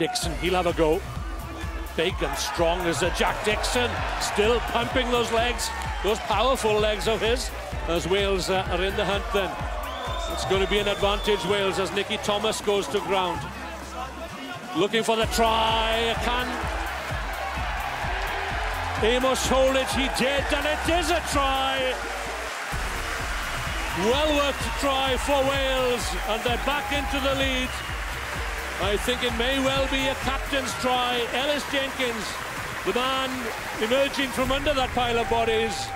Dixon, he'll have a go. Big and strong as a Jack Dixon, still pumping those legs, those powerful legs of his, as Wales are in the hunt then. It's going to be an advantage, Wales, as Nicky Thomas goes to ground. Looking for the try, can Amos Holridge, he did, and it is a try. Well worked try for Wales, and they're back into the lead. I think it may well be a captain's try. Ellis Jenkins, the man emerging from under that pile of bodies.